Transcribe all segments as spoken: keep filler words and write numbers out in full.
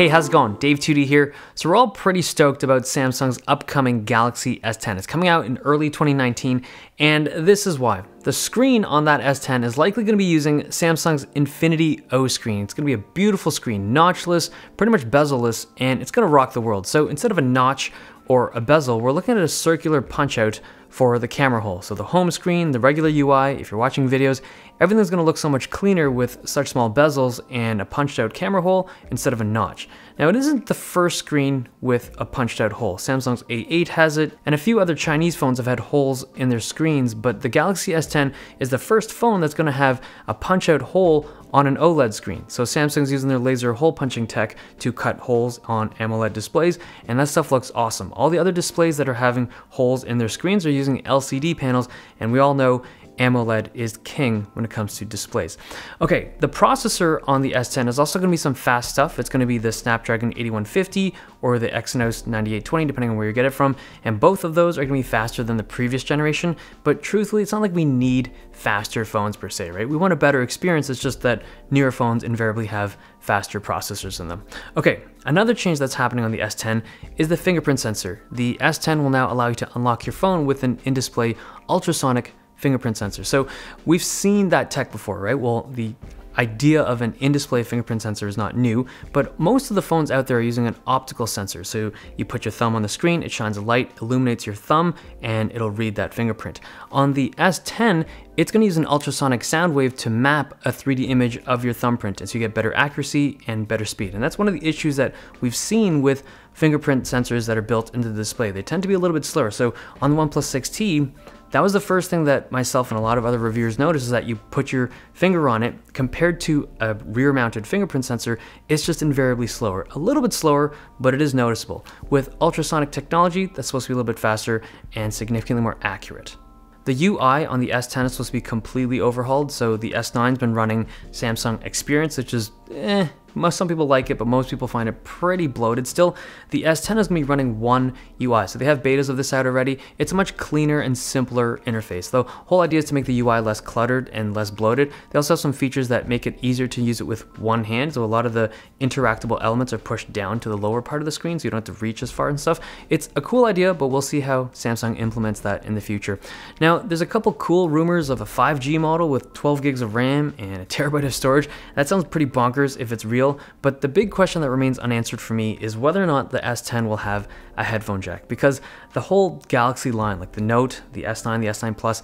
Hey, how's it going? Dave two D here. So we're all pretty stoked about Samsung's upcoming Galaxy S ten. It's coming out in early twenty nineteen, and this is why. The screen on that S ten is likely going to be using Samsung's Infinity-O screen. It's going to be a beautiful screen, notchless, pretty much bezelless, and it's going to rock the world. So instead of a notch or a bezel, we're looking at a circular punch-out for the camera hole. So the home screen, the regular U I, if you're watching videos, everything's gonna look so much cleaner with such small bezels and a punched out camera hole instead of a notch. Now, it isn't the first screen with a punched out hole. Samsung's A eight has it, and a few other Chinese phones have had holes in their screens, but the Galaxy S ten is the first phone that's gonna have a punch out hole on an OLED screen. So Samsung's using their laser hole punching tech to cut holes on AMOLED displays, and that stuff looks awesome. All the other displays that are having holes in their screens are using L C D panels, and we all know AMOLED is king when it comes to displays. Okay, the processor on the S ten is also gonna be some fast stuff. It's gonna be the Snapdragon eighty-one fifty or the Exynos ninety-eight twenty, depending on where you get it from. And both of those are gonna be faster than the previous generation, but truthfully, it's not like we need faster phones per se, right? We want a better experience. It's just that newer phones invariably have faster processors in them. Okay, another change that's happening on the S ten is the fingerprint sensor. The S ten will now allow you to unlock your phone with an in-display ultrasonic fingerprint sensor. So we've seen that tech before, right? Well, the idea of an in-display fingerprint sensor is not new, but most of the phones out there are using an optical sensor. So you put your thumb on the screen, it shines a light, illuminates your thumb, and it'll read that fingerprint. On the S ten, it's gonna use an ultrasonic sound wave to map a three D image of your thumbprint, and so you get better accuracy and better speed. And that's one of the issues that we've seen with fingerprint sensors that are built into the display. They tend to be a little bit slower. So on the OnePlus six T, that was the first thing that myself and a lot of other reviewers noticed, is that you put your finger on it, compared to a rear mounted fingerprint sensor, it's just invariably slower. A little bit slower, but it is noticeable. With ultrasonic technology, that's supposed to be a little bit faster and significantly more accurate. The U I on the S ten is supposed to be completely overhauled. So the S nine's been running Samsung Experience, which is, eh, some people like it, but most people find it pretty bloated still. The S ten is gonna be running One U I. So they have betas of this out already. It's a much cleaner and simpler interface. The whole idea is to make the U I less cluttered and less bloated. They also have some features that make it easier to use it with one hand. So a lot of the interactable elements are pushed down to the lower part of the screen, so you don't have to reach as far and stuff. It's a cool idea, but we'll see how Samsung implements that in the future. Now, there's a couple cool rumors of a five G model with twelve gigs of RAM and a terabyte of storage. That sounds pretty bonkers if it's real. But the big question that remains unanswered for me is whether or not the S ten will have a headphone jack, because the whole Galaxy line, like the Note, the S nine, the S nine Plus,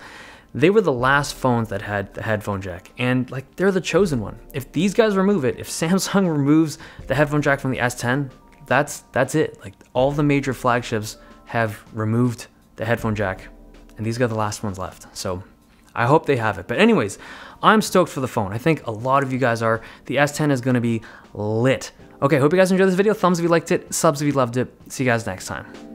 they were the last phones that had the headphone jack, and like they're the chosen one. If these guys remove it, if Samsung removes the headphone jack from the S ten, that's that's it. Like all the major flagships have removed the headphone jack, and these are the last ones left. So I hope they have it. But anyways, I'm stoked for the phone. I think a lot of you guys are. The S ten is gonna be lit. Okay, hope you guys enjoyed this video. Thumbs if you liked it, subs if you loved it. See you guys next time.